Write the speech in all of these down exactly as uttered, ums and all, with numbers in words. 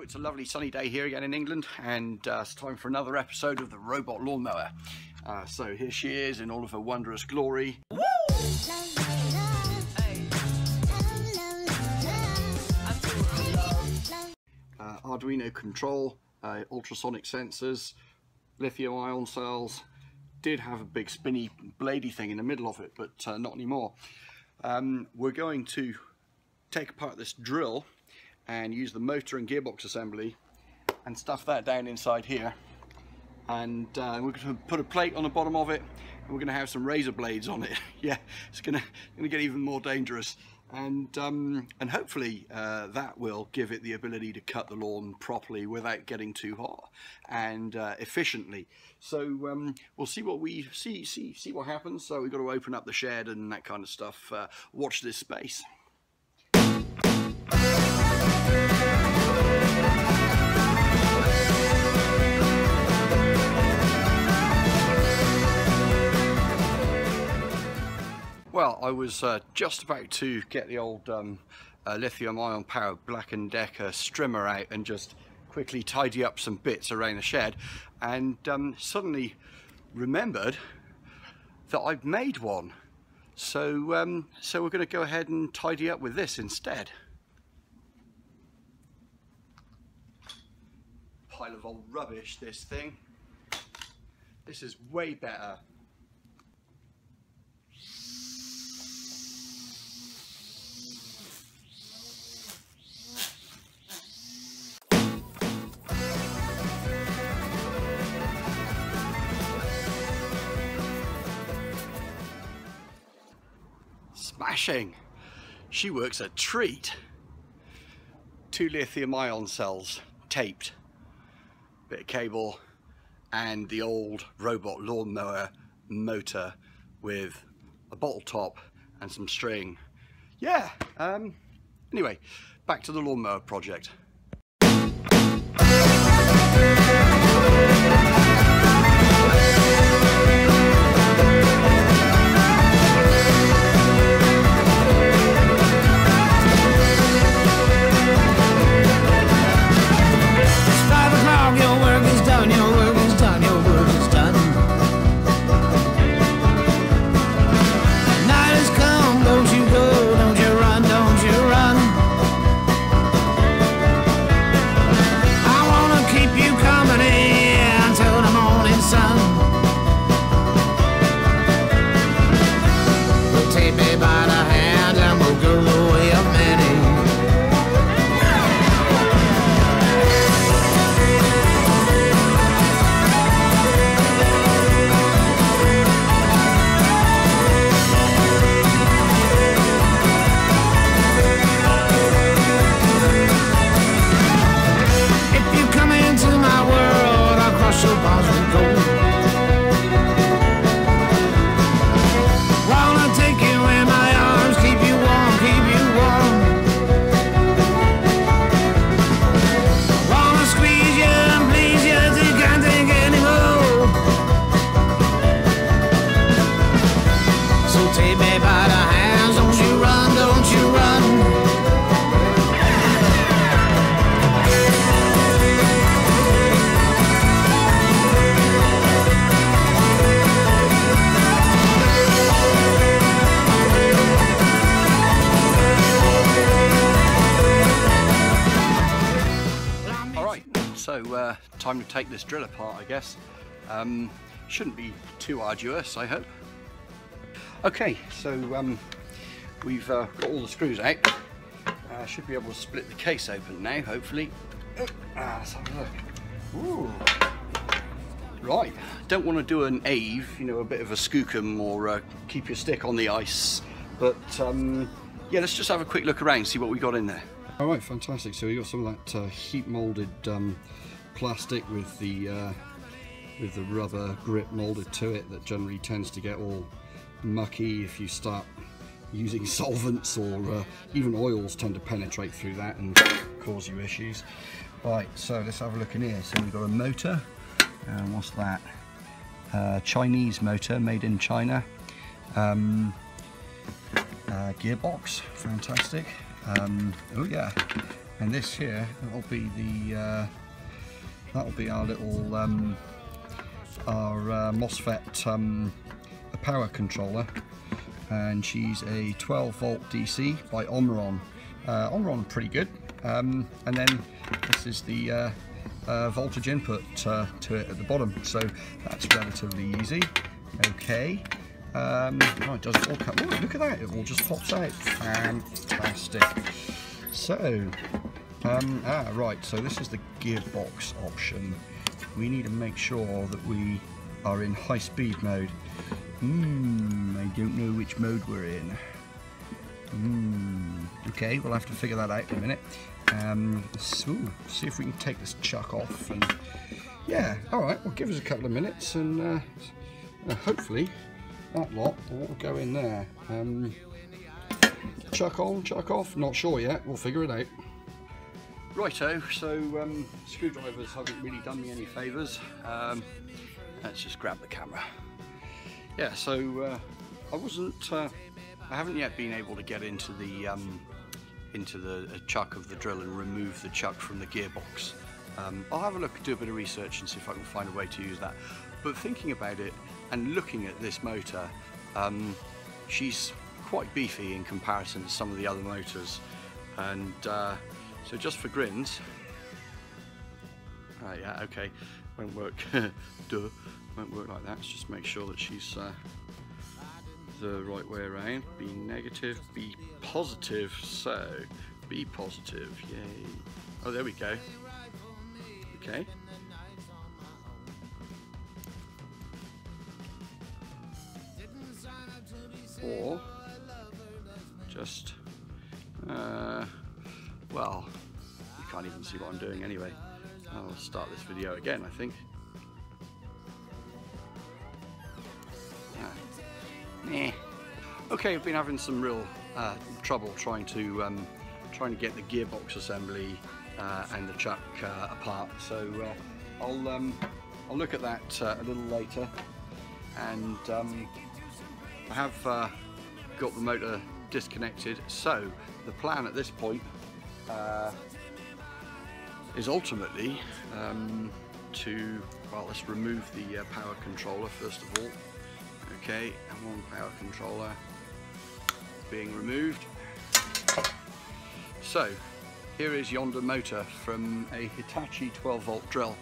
It's a lovely sunny day here again in England, and uh, it's time for another episode of the robot lawnmower. Uh, so here she is in all of her wondrous glory. Woo! Uh, Arduino control, uh, ultrasonic sensors, lithium ion cells. Did have a big spinny bladey thing in the middle of it, but uh, not anymore. Um, we're going to take apart this drill and use the motor and gearbox assembly and stuff that down inside here, and uh, we're going to put a plate on the bottom of it, and we're going to have some razor blades on it. Yeah, it's going to get even more dangerous, and um, and hopefully uh, that will give it the ability to cut the lawn properly without getting too hot and uh, efficiently. So um, we'll see what we see see see what happens. So we've got to open up the shed and that kind of stuff. Uh, watch this space. Well, I was uh, just about to get the old um, uh, lithium ion powered Black and Decker strimmer out and just quickly tidy up some bits around the shed, and um, suddenly remembered that I've made one. So, um, so we're going to go ahead and tidy up with this instead. Pile of old rubbish, this thing. This is way better. Smashing! She works a treat. Two lithium ion cells taped, bit of cable, and the old robot lawnmower motor with a bottle top and some string. Yeah, um, anyway, back to the lawnmower project. So uh, time to take this drill apart, I guess. Um, shouldn't be too arduous, I hope. Okay, so um, we've uh, got all the screws out. Uh, should be able to split the case open now, hopefully. Ah, let's have a look. Ooh. Right, don't want to do an Ave, you know, a bit of a skookum, or uh, keep your stick on the ice. But um, yeah, let's just have a quick look around, see what we got in there. All right, fantastic. So we got some of that uh, heat molded um, plastic with the uh, with the rubber grip molded to it that generally tends to get all mucky if you start using solvents, or uh, even oils tend to penetrate through that and cause you issues. Right, so let's have a look in here. So we've got a motor, and what's that? uh, Chinese motor made in China, um, uh, gearbox, fantastic. Um, oh yeah, and this here will be the uh, that'll be our little um, our uh, MOSFET um, power controller, and she's a twelve volt D C by Omron. Uh, Omron, pretty good. Um, and then this is the uh, uh, voltage input uh, to it at the bottom, so that's relatively easy. Okay, um, oh, it does all come, oh, look at that, it all just pops out, fantastic. So, um, ah, right, so this is the gearbox option. We need to make sure that we are in high speed mode. Hmm, I don't know which mode we're in. Hmm, okay, we'll have to figure that out in a minute. Um, so, see if we can take this chuck off. And yeah, alright, well, give us a couple of minutes and uh, hopefully that lot will go in there. Um, chuck on, chuck off, not sure yet, we'll figure it out. Righto, so um, screwdrivers haven't really done me any favours. Um, let's just grab the camera. Yeah, so uh, I wasn't, uh, I haven't yet been able to get into the um, into the uh, chuck of the drill and remove the chuck from the gearbox. Um, I'll have a look, do a bit of research and see if I can find a way to use that. But thinking about it and looking at this motor, um, she's quite beefy in comparison to some of the other motors. And uh, so just for grins, right, yeah, okay, won't work, duh. Won't work like that. Let's just make sure that she's uh, the right way around. Be negative, be positive, so be positive, yay. Oh, there we go. Okay. Or just, uh, well, you can't even see what I'm doing anyway. I'll start this video again, I think. Okay, I've been having some real uh, trouble trying to um, trying to get the gearbox assembly uh, and the chuck uh, apart. So uh, I'll um, I'll look at that uh, a little later. And um, I have uh, got the motor disconnected. So the plan at this point uh, is ultimately um, to well, let's remove the uh, power controller first of all. Okay, and one power controller being removed. So, here is yonder motor from a Hitachi twelve volt drill.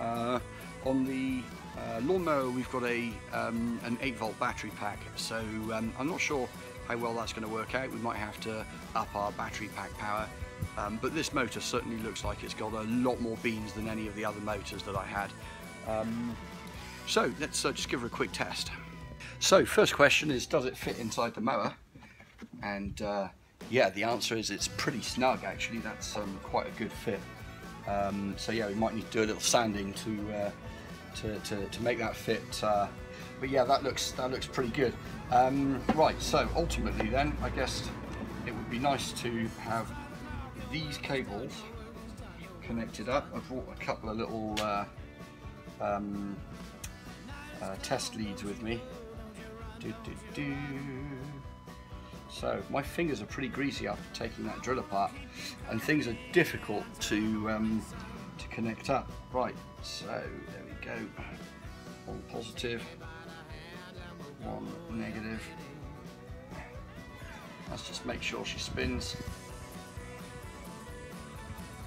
Uh, on the uh, lawnmower we've got a um, an eight volt battery pack, so um, I'm not sure how well that's going to work out. We might have to up our battery pack power, um, but this motor certainly looks like it's got a lot more beans than any of the other motors that I had. Um, so let's uh, just give her a quick test. So first question is, does it fit inside the mower? And uh, yeah, the answer is it's pretty snug actually. That's um, quite a good fit. Um, so yeah, we might need to do a little sanding to uh, to, to, to make that fit. Uh, but yeah, that looks that looks pretty good. Um, right. So ultimately, then I guess it would be nice to have these cables connected up. I've brought a couple of little uh, um, uh, test leads with me. Do, do, do. So my fingers are pretty greasy after taking that drill apart, and things are difficult to um, to connect up. Right, so there we go. One positive, one negative. Let's just make sure she spins.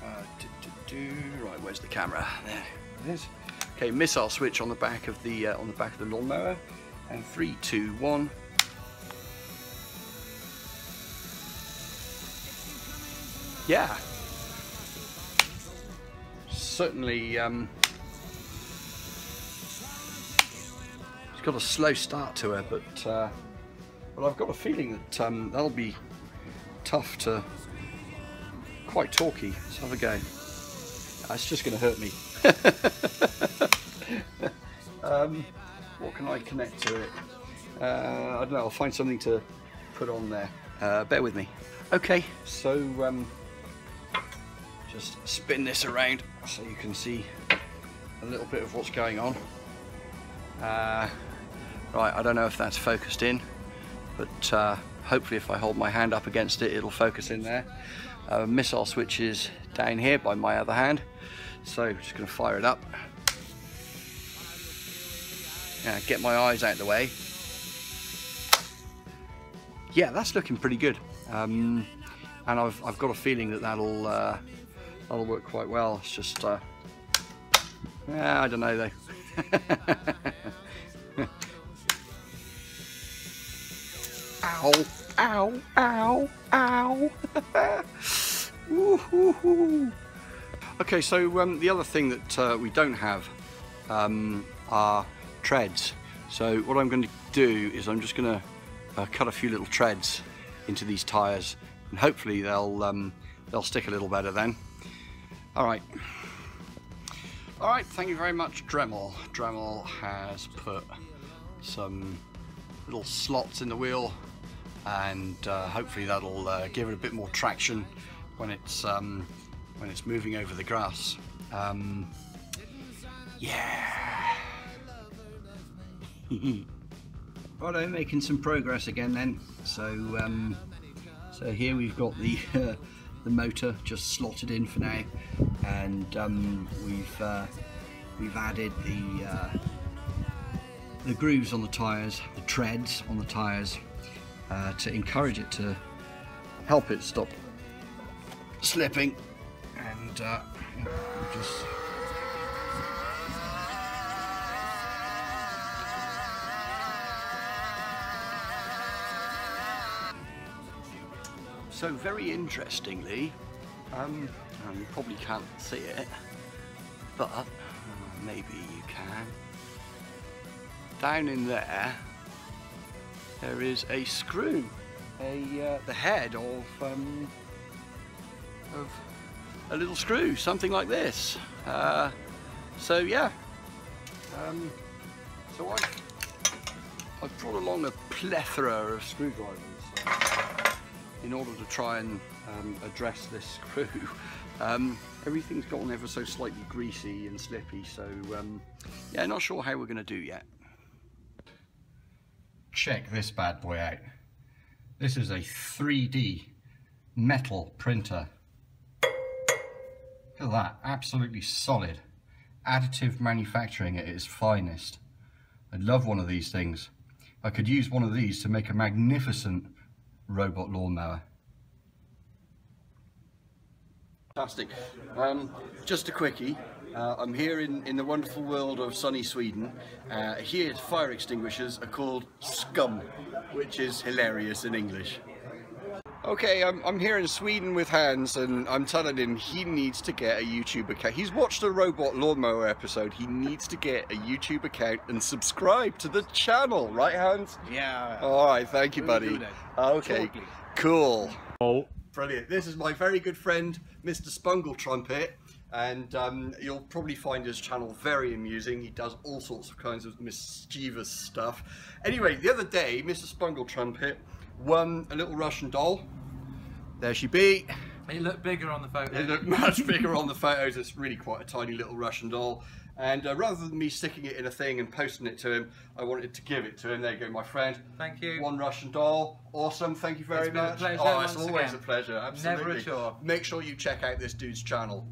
Uh, do, do, do. Right, where's the camera? There it is. Okay, missile switch on the back of the uh, on the back of the lawnmower. And three, two, one. Yeah. Certainly, um, it's got a slow start to her, but uh, well, I've got a feeling that um, that'll be tough to. Quite talky. Let's have a go. That's just going to hurt me. um, What can I connect to it? Uh, I don't know, I'll find something to put on there. Uh, bear with me. Okay, so um, just spin this around so you can see a little bit of what's going on. Uh, right, I don't know if that's focused in, but uh, hopefully if I hold my hand up against it, it'll focus in there. Uh, missile switch is down here by my other hand, so just going to fire it up. Now get my eyes out of the way. Yeah, that's looking pretty good, um, and I've, I've got a feeling that that'll uh, that'll work quite well. It's just uh, yeah, I don't know though. Ow! Ow! Ow! Ow! Woohoo! Okay, so um, the other thing that uh, we don't have um, are treads. So what I'm going to do is I'm just going to Uh, cut a few little treads into these tires, and hopefully they'll um, they'll stick a little better then. All right, all right. Thank you very much, Dremel. Dremel has put some little slots in the wheel, and uh, hopefully that'll uh, give it a bit more traction when it's um, when it's moving over the grass. Um, yeah. Righto, making some progress again then. So, um, so here we've got the uh, the motor just slotted in for now, and um, we've uh, we've added the uh, the grooves on the tyres, the treads on the tyres, uh, to encourage it to help it stop slipping, and uh, just. So very interestingly, um, and you probably can't see it, but uh, maybe you can. Down in there, there is a screw, a uh, the head of um, of a little screw, something like this. Uh, so yeah, um, so I've, I've brought along a plethora of screwdrivers in order to try and um, address this screw. Um, everything's gotten ever so slightly greasy and slippy, so um, yeah, not sure how we're going to do yet. Check this bad boy out. This is a three D metal printer. Look at that, absolutely solid. Additive manufacturing at its finest. I love one of these things. I could use one of these to make a magnificent robot lawnmower. Fantastic. Um, just a quickie. Uh, I'm here in, in the wonderful world of sunny Sweden. Uh, here fire extinguishers are called scum, which is hilarious in English. Okay, I'm, I'm here in Sweden with Hans, and I'm telling him he needs to get a YouTube account. He's watched a robot lawnmower episode. He needs to get a YouTube account and subscribe to the channel, right, Hans? Yeah. All right, thank you, buddy. Okay, shortly. Cool. Oh, brilliant. This is my very good friend, Mister Spungle Trumpet, and um, you'll probably find his channel very amusing. He does all sorts of kinds of mischievous stuff. Anyway, the other day, Mister Spungle Trumpet won a little Russian doll. There she be. They look bigger on the photos. They look much bigger on the photos. It's really quite a tiny little Russian doll. And uh, rather than me sticking it in a thing and posting it to him, I wanted to give it to him. There you go, my friend. Thank you. One Russian doll. Awesome. Thank you very much. It's been a pleasure. Oh, it's always a pleasure. Absolutely. Never a chore. Make sure you check out this dude's channel.